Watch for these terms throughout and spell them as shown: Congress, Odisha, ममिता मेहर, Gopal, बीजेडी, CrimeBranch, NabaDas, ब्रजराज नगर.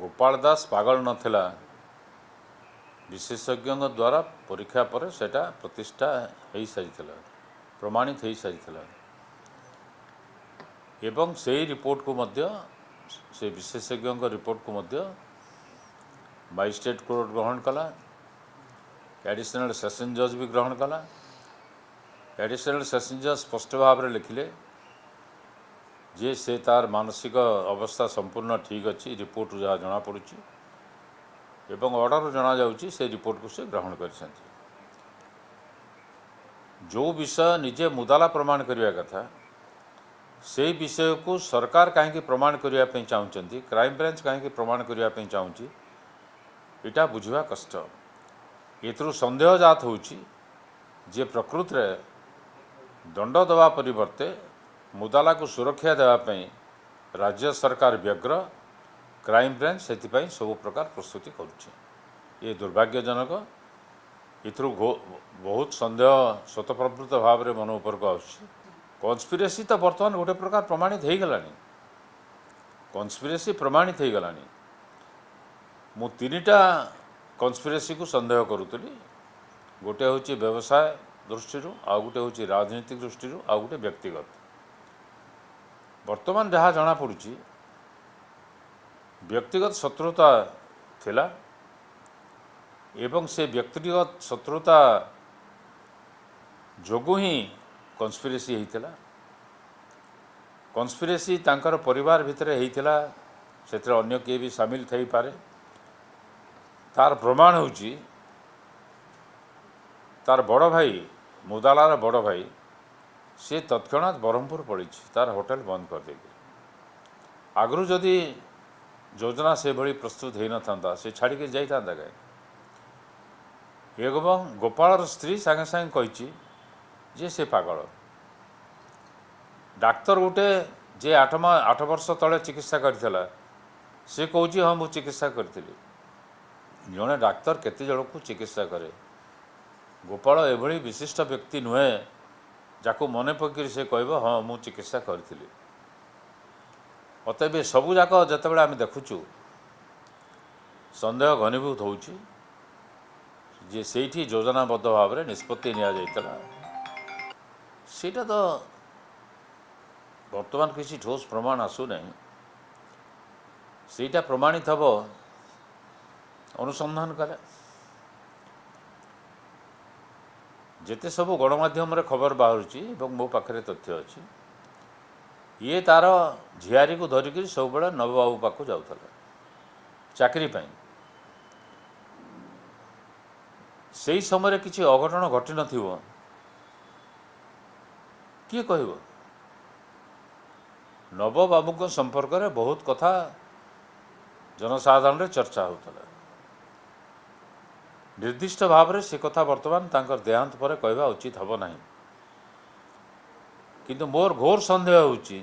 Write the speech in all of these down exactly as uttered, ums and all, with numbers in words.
गोपाल दास पागल नथिला विशेषज्ञों द्वारा परीक्षा पर सेटा प्रतिष्ठा हो सारी प्रमाणित हो सारी एवं से रिपोर्ट को मध्य से विशेषज्ञों रिपोर्ट को मध्य मजिस्ट्रेट कोर्ट ग्रहण कला, एडिशनल सेशन जज भी ग्रहण कला। एडिशनल सेशन जज स्पष्ट भाव में लिखिले जे से तार मानसिक अवस्था संपूर्ण ठीक अच्छी रिपोर्ट जहाँ जना पड़ुची एवं ऑर्डर जना जाउची से रिपोर्ट को से ग्रहण करिसेंती। जो विषय निजे मुदाला प्रमाण करिया कथा से विषय को सरकार काहे प्रमाण करिया पे चाहउचंती, क्राइम ब्रांच काहे प्रमाण करिया पे चाहउची इटा बुझवा कष्ट। एतरू संदेह जात होउची जे प्रकृति रे दंड दवा परिवर्ते मुदाला को सुरक्षा देवाई राज्य सरकार व्यग्र, क्राइम ब्रांच से सब प्रकार प्रस्तुति करुच्चे। दुर्भाग्यजनक इथरु बहुत संदेह स्वतप्रवृत्त भाव में मन उपरक आसपिरेसी तो बर्तमान गोटे प्रकार प्रमाणित हो गलानी, कन्स्पिरेसी प्रमाणित हो गलानी। मु तीनटा कन्स्पिरेसी को संदेह करूली, गोटे हूँ व्यवसाय दृष्टि, आउ गोटे हूँ राजनीतिक दृष्टि, आउ गोटे व्यक्तिगत। बर्तमान जहाँ जाना पड़ुची व्यक्तिगत शत्रुता थिला एवं से व्यक्तिगत शत्रुता जोगु ही कन्स्पिरेसी होइतिला। कन्स्पिरेसी तांकर परिवार भितरे होइतिला, सेतरे अन्य के भी शामिल थई पारे। तार प्रमाण होउची तार बड़ भाई, मुदालार बड़ भाई सी तत्क्षणात ब्रह्मपुर पड़ी, तार होटेल बंद कर देगी। आगरू जदि योजना से भली प्रस्तुत हो न था सी छाड़िक जाता कहीं। एवं गोपाल स्त्री सांगे सांगे कही जे से पागल डाक्तर गोटे जे आठ आठ वर्ष तले चिकित्सा करा सी कह हाँ मुझे चिकित्सा करी। जड़े डाक्तर केते जन को चिकित्सा करे, गोपाल एभली विशिष्ट व्यक्ति नुहे जाको मन पकड़ से कह हाँ मुझे चिकित्सा करी। अतए सबूक जिते बड़े आम देखुचु सन्देह घनीभूत हो सही योजनाबद्ध भाव में निष्पत्ति नियाला। सीटा तो बर्तमान किसी ठोस प्रमाण आसूना, सहीटा प्रमाणित हम अनुसंधान कले। जेते सब गणमाध्यम रे खबर बाहरुची एवं मो पाखे तथ्य अच्छी, ये तार झियारी को धरिकी सब बेला नवबाबू पाक जाऊला चाकरी। से समय किसी अघटन घटी न किए कह। नवबाबू संपर्क में बहुत कथा जनसाधारण चर्चा होता, निर्दिष्ट भाव में से कथा बर्तमान तांकर देहांत पर कहवा उचित हम ना। किंतु मोर घोर सन्देह होउची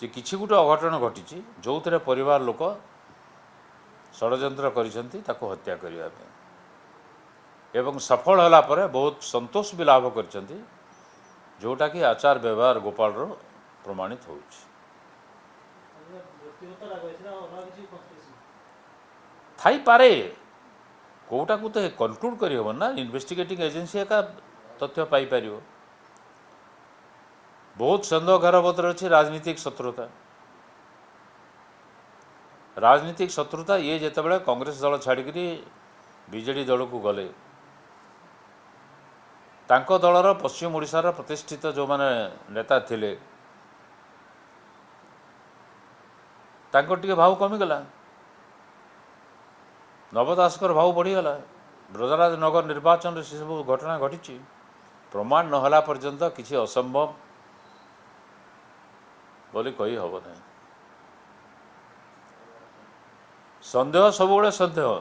जे किछि गुटे अघटन घटी जो तेरे परिवार लोक षडयंत्र करिसेंती ताको हत्या करिया पे, एवं सफल होला परे बहुत संतोष भी लाभ करिसेंती जोटा कि आचार व्यवहार गोपाल रो प्रमाणित होउची। पारे कोटा को तो कंक्लूड करहबन ना, इन्वेस्टिगेटिंग एजेन्सी एका तथ्य पाई पार। बहुत संदेह घरबतर अच्छे राजनीतिक शत्रुता, राजनीतिक शत्रुता ये जिते बड़े कांग्रेस दल छाड़िक बीजेडी दल को गले, तांको दलर पश्चिम ओडिशार प्रतिष्ठित जो माने नेता थिले तांको टिके भाव कमीगला। नवदास भाव बढ़ीगला, ब्रजराज नगर निर्वाचन से सब घटना घटी। प्रमाण नहला पर्यंत किसी असंभव बोली कही हम ना। संदेह सबुबले सन्देह,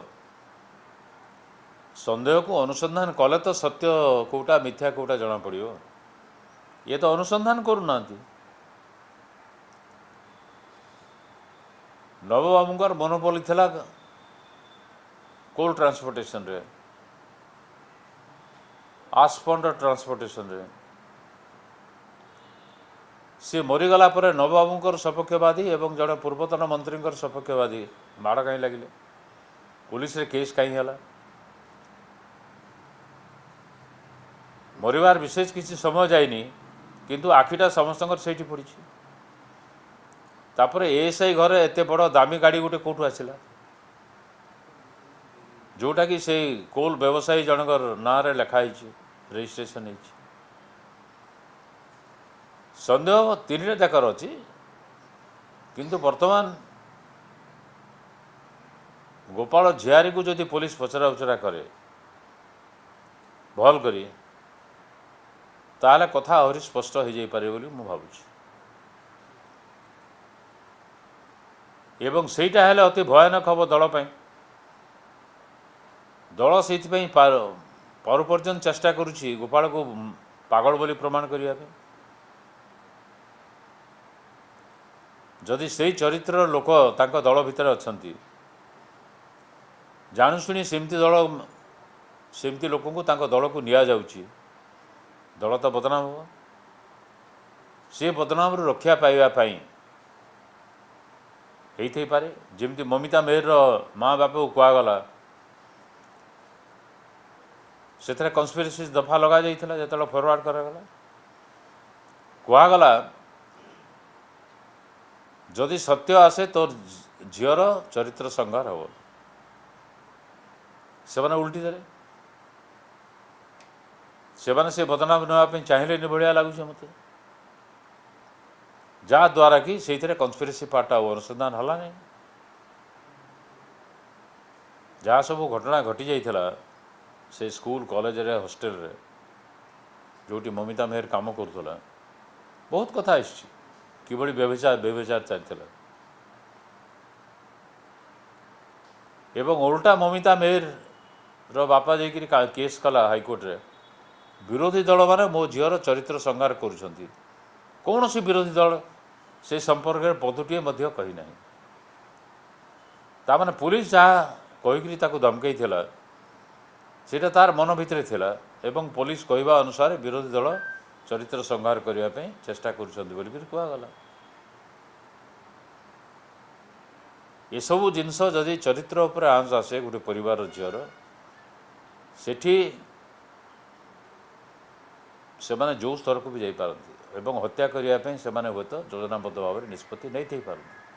संदेह को अनुसंधान कले तो सत्य कोटा मिथ्या कोटा जना पड़ो। ये तो अनुसंधान करना। नवबाबूर मोनोपोली थला कोल ट्रांसपोर्टेशन रे, आस्पंडर ट्रांसपोर्टेशन रे, सी मरीगला नवबाबूं सपक्षवादी और जड़े पूर्वतन मंत्री सपक्षवादी माड़ कहीं लगिले पुलिस रे केस कहीं है मरवार विशेष किसी समय जाइनी किंतु आखिटा समस्त से पड़ी तापर एएसआई घर एत बड़ दामी गाड़ी गोटे कौटू आसला जोटा कि से कोल व्यवसायी जनकर ना लिखाई रजिस्ट्रेसन हो संदेह तीन जाकर अच्छी किंतु वर्तमान गोपाल झियारी को जदि पुलिस पचरा उचरा करे भल कर ताले कथा आहरी स्पष्ट हो जापर बोली मुझे भावुछि एवं सेटा हेले अति भयानक हम दल पई दल से पर्यंत चेष्टा करुछि गोपाल को पागल बोली प्रमाण करिया पे जदि से चरित्र लोक तांका दल भितर अछंती जानुशुणी सेमती दल सेमती लोक को तांका दल को निया जाउछि दल तो बदनाम हो सी बदनाम रक्षा पाइबापी होते पारे जमी ममिता मेहर माँ बाप को कहगला से कन्स्पिरेसी दफा लग जाता जो फरवर्ड कराला कहगला जदि सत्य आसे तो झीर चरित्र संहार हम से उल्टी दे सेवाने से बदनाम नाप चाहिए भाया लगुच मत जहाद्वारा कि से कन्स्पिरेसी पार्ट अनुसंधान हलानी जहाँ सब घटना घटी जाता से स्कूल कॉलेज रे हॉस्टल रे जोटी ममिता मेहर काम करूला बहुत कथा कि बड़ी व्यभिचार व्यभिचार चलता एवं उल्टा ममिता मेहर रो बापा जाकि केस कला हाईकोर्ट रे विरोधी दल मैंने मो झीर चरित्र संहार करोसी विरोधी दल से संपर्क में पदुटे कही ना ताने पुलिस जहाँ कहीकि धमकई से तार मन भितर एवं पुलिस कहवा अनुसार विरोधी दल चरित्र संहार करने चेष्टा करगला ये सब जिनस जदि चरित्र उपर आंच आसे गोटे परिवार झीर सेठी से माने जो स्तर को भी जाई पारंती एवं हत्या करिया पे से माने होतो योजनाबद्ध भाव निष्पत्ति नहीं थी पारंती।